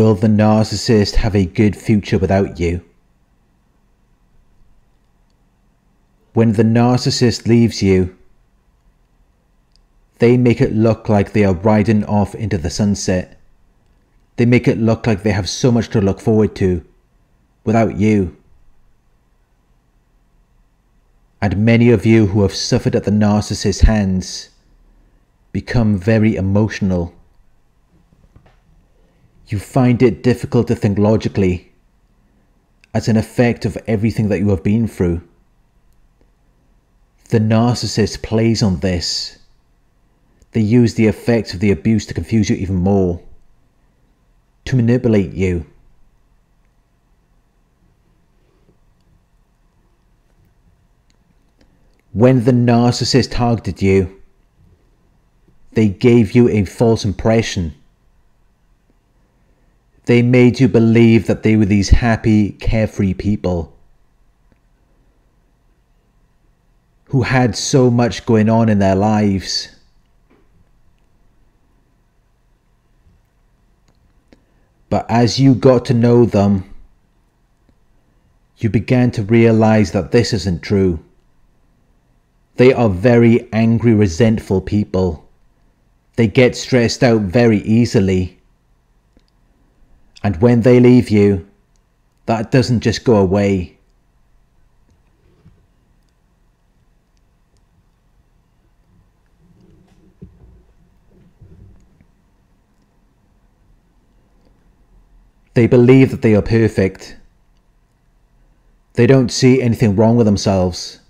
Will the narcissist have a good future without you? When the narcissist leaves you, they make it look like they are riding off into the sunset. They make it look like they have so much to look forward to without you. And many of you who have suffered at the narcissist's hands become very emotional. You find it difficult to think logically as an effect of everything that you have been through. The narcissist plays on this. They use the effects of the abuse to confuse you even more, to manipulate you. When the narcissist targeted you, they gave you a false impression. They made you believe that they were these happy, carefree people who had so much going on in their lives. But as you got to know them, you began to realize that this isn't true. They are very angry, resentful people. They get stressed out very easily. And when they leave you, that doesn't just go away. They believe that they are perfect. They don't see anything wrong with themselves.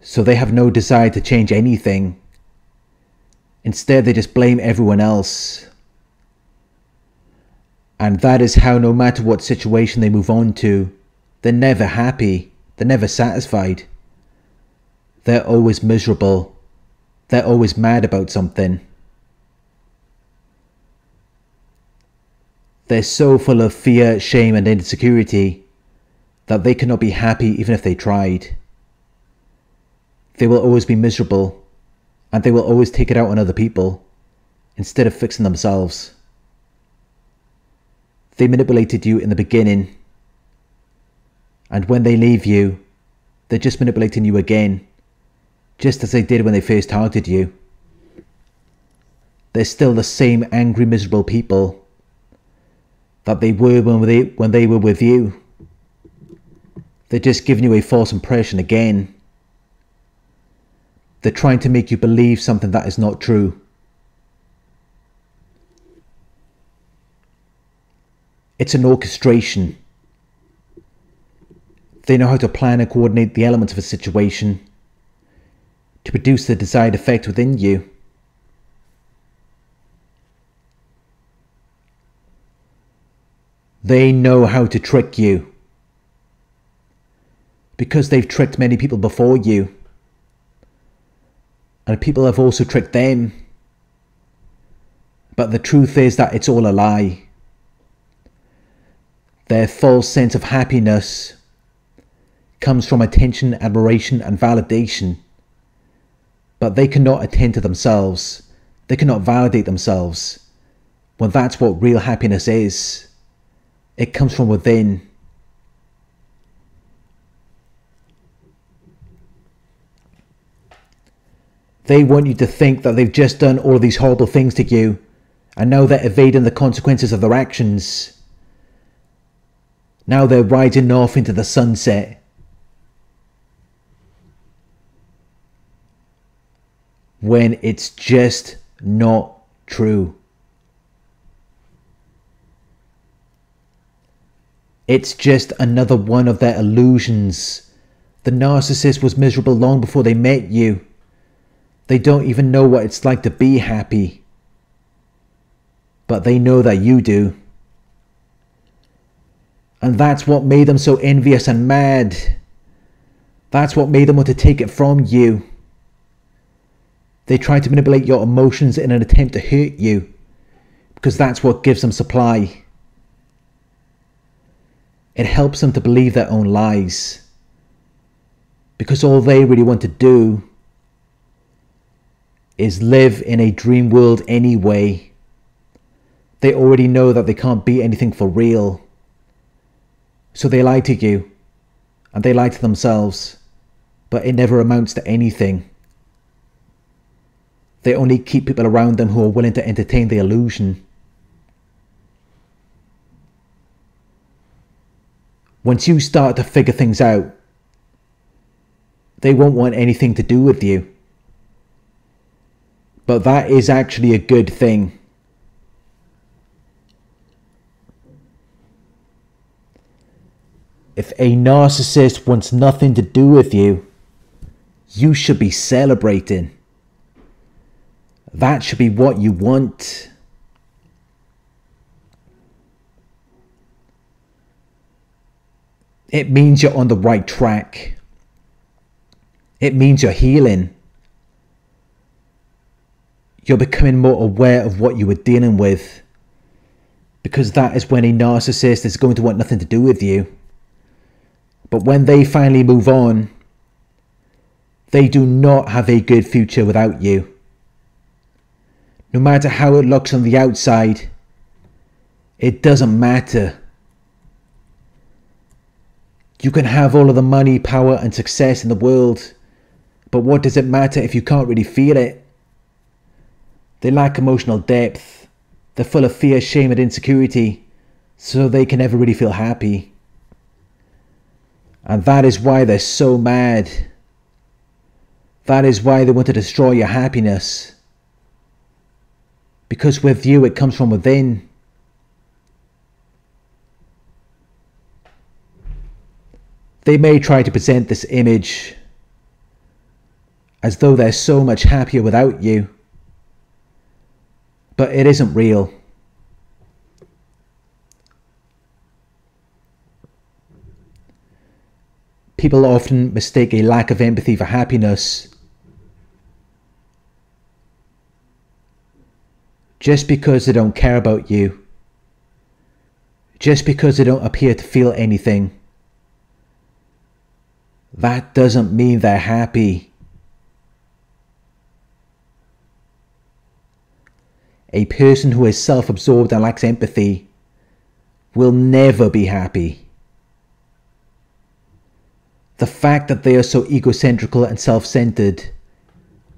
So they have no desire to change anything. Instead, they just blame everyone else. And that is how, no matter what situation they move on to, they're never happy, they're never satisfied. They're always miserable. They're always mad about something. They're so full of fear, shame and insecurity that they cannot be happy even if they tried. They will always be miserable, and they will always take it out on other people instead of fixing themselves. They manipulated you in the beginning, and when they leave you, they're just manipulating you again, just as they did when they first targeted you. They're still the same angry, miserable people that they were when they were with you. They're just giving you a false impression again. They're trying to make you believe something that is not true. It's an orchestration. They know how to plan and coordinate the elements of a situation to produce the desired effect within you. They know how to trick you, because they've tricked many people before you, and people have also tricked them. But the truth is that it's all a lie. Their false sense of happiness comes from attention, admiration and validation, but they cannot attend to themselves. They cannot validate themselves, when that's what real happiness is. It comes from within. They want you to think that they've just done all these horrible things to you, and now they're evading the consequences of their actions. Now they're riding off into the sunset. When it's just not true. It's just another one of their illusions. The narcissist was miserable long before they met you. They don't even know what it's like to be happy. But they know that you do. And that's what made them so envious and mad. That's what made them want to take it from you. They try to manipulate your emotions in an attempt to hurt you, because that's what gives them supply. It helps them to believe their own lies, because all they really want to do is live in a dream world anyway, They already know that they can't beat anything for real. So they lie to you, and they lie to themselves, but it never amounts to anything. They only keep people around them who are willing to entertain the illusion. Once you start to figure things out, they won't want anything to do with you. But that is actually a good thing. If a narcissist wants nothing to do with you, you should be celebrating. That should be what you want. It means you're on the right track. It means you're healing. You're becoming more aware of what you were dealing with. Because that is when a narcissist is going to want nothing to do with you. But when they finally move on, they do not have a good future without you. No matter how it looks on the outside, it doesn't matter. You can have all of the money, power and success in the world, but what does it matter if you can't really feel it? They lack emotional depth. They're full of fear, shame and insecurity, so they can never really feel happy. And that is why they're so mad. That is why they want to destroy your happiness. Because with you, it comes from within. They may try to present this image as though they're so much happier without you, but it isn't real. People often mistake a lack of empathy for happiness. Just because they don't care about you. Just because they don't appear to feel anything. That doesn't mean they're happy. A person who is self-absorbed and lacks empathy will never be happy. The fact that they are so egocentrical and self-centered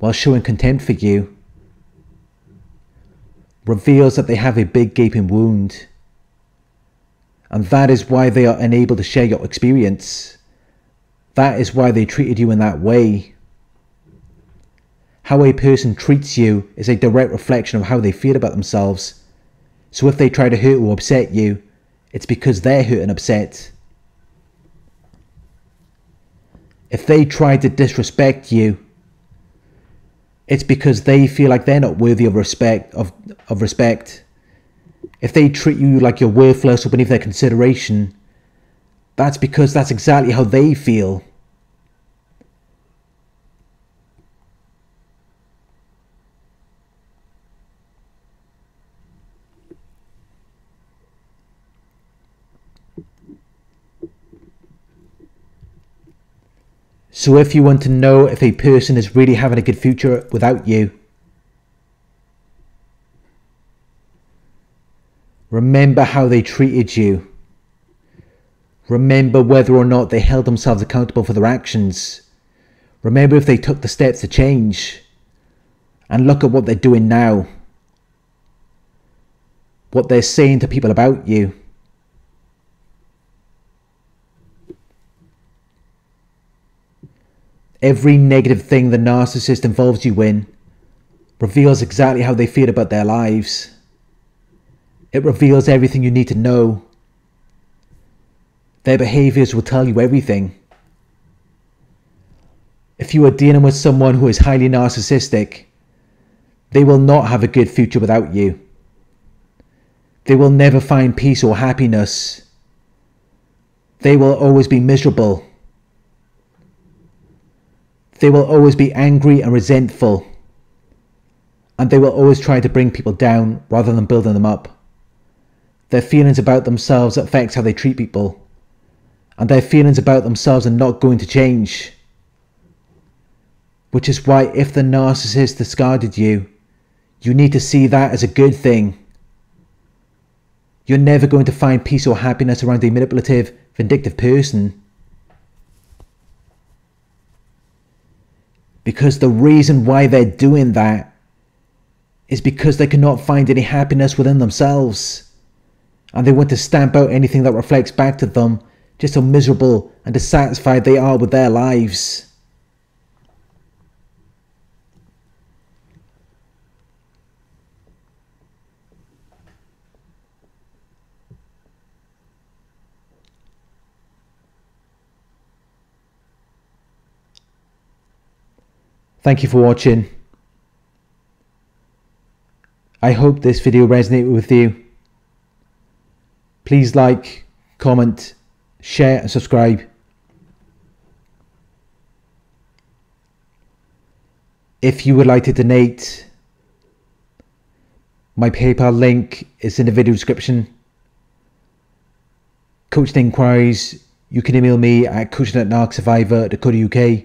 while showing contempt for you reveals that they have a big gaping wound, and that is why they are unable to share your experience. That is why they treated you in that way. How a person treats you is a direct reflection of how they feel about themselves, so if they try to hurt or upset you, it's because they're hurt and upset. If they try to disrespect you, it's because they feel like they're not worthy of respect. If they treat you like you're worthless or beneath their consideration, that's because that's exactly how they feel. So if you want to know if a person is really having a good future without you, remember how they treated you. Remember whether or not they held themselves accountable for their actions. Remember if they took the steps to change. And look at what they're doing now. What they're saying to people about you. Every negative thing the narcissist involves you in reveals exactly how they feel about their lives. It reveals everything you need to know. Their behaviors will tell you everything. If you are dealing with someone who is highly narcissistic, they will not have a good future without you. They will never find peace or happiness. They will always be miserable. They will always be angry and resentful, and they will always try to bring people down rather than building them up. Their feelings about themselves affect how they treat people, and their feelings about themselves are not going to change. Which is why if the narcissist discarded you, you need to see that as a good thing. You're never going to find peace or happiness around a manipulative, vindictive person. Because the reason why they're doing that is because they cannot find any happiness within themselves. And they want to stamp out anything that reflects back to them, just how miserable and dissatisfied they are with their lives. Thank you for watching. I hope this video resonated with you. Please like, comment, share and subscribe. If you would like to donate, my PayPal link is in the video description. Coaching inquiries, you can email me at coaching@narcsurvivor.co.uk.